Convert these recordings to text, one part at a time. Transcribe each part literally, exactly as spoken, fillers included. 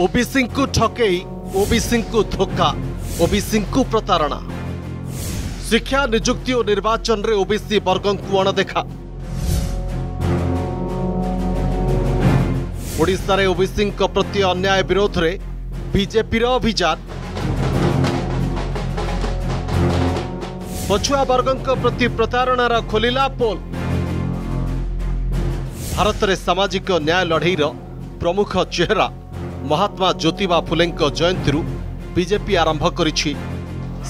OBC को ठकई, OBC को धोखा, ओबीसी को प्रतारणा। शिक्षा, निजुक्ति और निर्वाचन में ओबीसी वर्गों को अणदेखा। ओडिशा रे ओबीसी प्रति अन्याय विरोध रे बीजेपी अभियान। पछुआ वर्गों प्रति प्रतारणार खोलिला पोल। भारत रे सामाजिक न्याय लड़ईर प्रमुख चेहरा महात्मा ज्योतिबा फुले जयंती बीजेपी आरंभ करिछि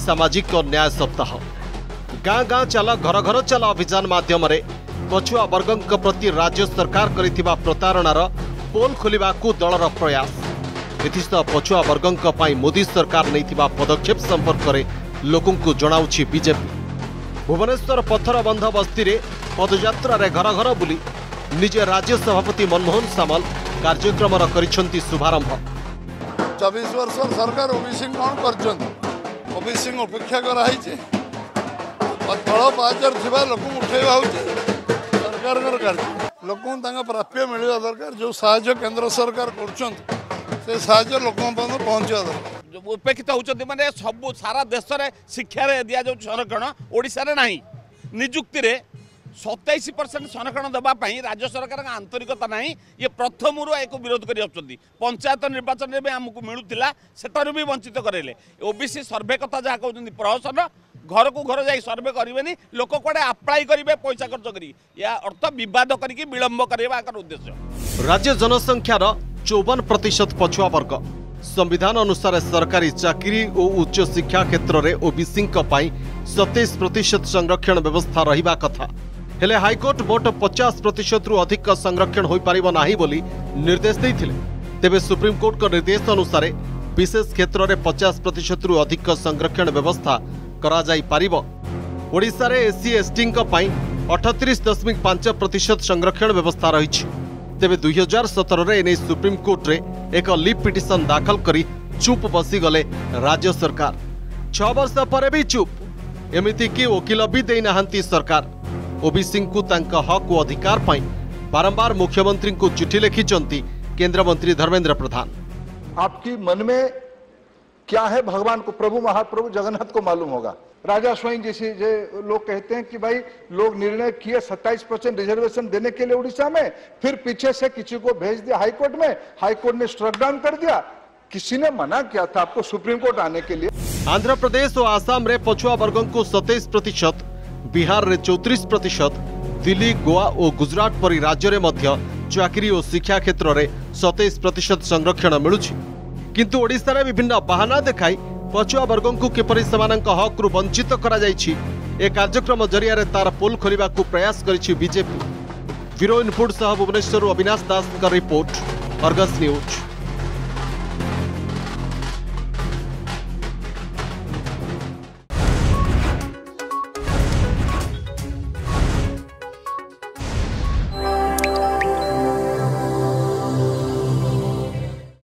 सामाजिक न्याय सप्ताह। गाँ गाँ चल घर घर चल अभियान माध्यम पछुआ वर्गों प्रति राज्य सरकार करिथिबा प्रतारणार पोल खोलिबाकू दलर प्रयास। एथिसह पछुआ वर्गों पर मोदी सरकार नैथिबा पदक्षेप संपर्क में लोकंकु जणाउछि बीजेपी। भुवनेश्वर पथरबंध बस्ती रे पदयात्रा रे घर घर बुली निजे राज्य सभापति मनमोहन सामल कार्यक्रम करिसेंती शुभारंभ। चौबीस वर्ष सरकार ओबीसी कौन करबीसी अपेक्षा कराई तल पाँच लोक उठेवा सरकार कार्य लोक प्राप्य मिलवा दरकार जो साहय केंद्र सरकार कर साहय लोक पहुँचा दरकार उपेक्षित होती मैंने सब सारा देश में शिक्षा दि जाऊँ संरक्षण ओडिशा ना निजुक्ति सतैश परसेंट संरक्षण देवाई राज्य सरकार आंतरिकता ना ये प्रथम एक विरोध कर पंचायत निर्वाचन में आमको मिलूला सेटारू भी वंचित करेले। ओबीसी सर्वे कथा जहाँ कहते हैं प्रहसन घर को घर जा सर्वे करेनि लोक कड़े आप्लाय करेंगे पैसा खर्च करी या अर्थ बद करके विलंब कर उद्देश्य। राज्य जनसंख्यार चौवन प्रतिशत पछुआ वर्ग। संविधान अनुसार सरकारी चाकरी और उच्च शिक्षा क्षेत्र में ओबीसी सतैश प्रतिशत संरक्षण व्यवस्था रहा कथा हेले हाईकोर्ट मोट पचास प्रतिशत रु अधिक संरक्षण हो पारिबो नाही बोली निर्देश देइथिले। तेबे सुप्रीमकोर्ट को निर्देश अनुसार विशेष क्षेत्र में पचास प्रतिशत रु अधिक संरक्षण व्यवस्था करा जाई पारिबो। ओडिशा रे एससी एसटी अठतीस दशमिक पांच प्रतिशत संरक्षण व्यवस्था रही। तेबे दुई हजार सतर में एने सुप्रीमकोर्ट में एक लीव पिटिशन दाखल कर चुप बसीगले राज्य सरकार। छह वर्ष पर भी चुप एमिति कि वकिल भी दे नाहंती सरकार। ओबीसी को तांका हक और अधिकार पाई बारंबार मुख्यमंत्री को चिट्ठी लिखी केंद्र मंत्री धर्मेंद्र प्रधान। आपकी मन में क्या है भगवान को प्रभु महाप्रभु जगन्नाथ को मालूम होगा। राजा स्वयं जैसे जे लोग कहते हैं कि भाई लोग निर्णय किए सत्ताईस परसेंट रिजर्वेशन देने के लिए उड़ीसा में, फिर पीछे से किसी को भेज दिया हाईकोर्ट में, हाईकोर्ट ने स्ट्रक डाउन कर दिया। किसी ने मना किया था आपको सुप्रीम कोर्ट आने के लिए। आंध्र प्रदेश और आसाम में पछुआ वर्गों को सत्ताईस प्रतिशत, बिहार में चौंतीस प्रतिशत, दिल्ली गोवा और गुजरात परि राज्य रे मध्य चाकरी और शिक्षा क्षेत्र में सतैश प्रतिशत संरक्षण मिलुछि। किंतु ओडिशा रे विभिन्न बहाना देखाई पछुआ वर्गों को किपरि समानक हकरू वंचित करा जायछि ए कार्यक्रम जरिया रे तार पोल खोलिबा को प्रयास करिछि बीजेपी। ब्यूरो इनपुट सह भुवनेश्वर अविनाश दास का रिपोर्ट, आर्गस न्यूज।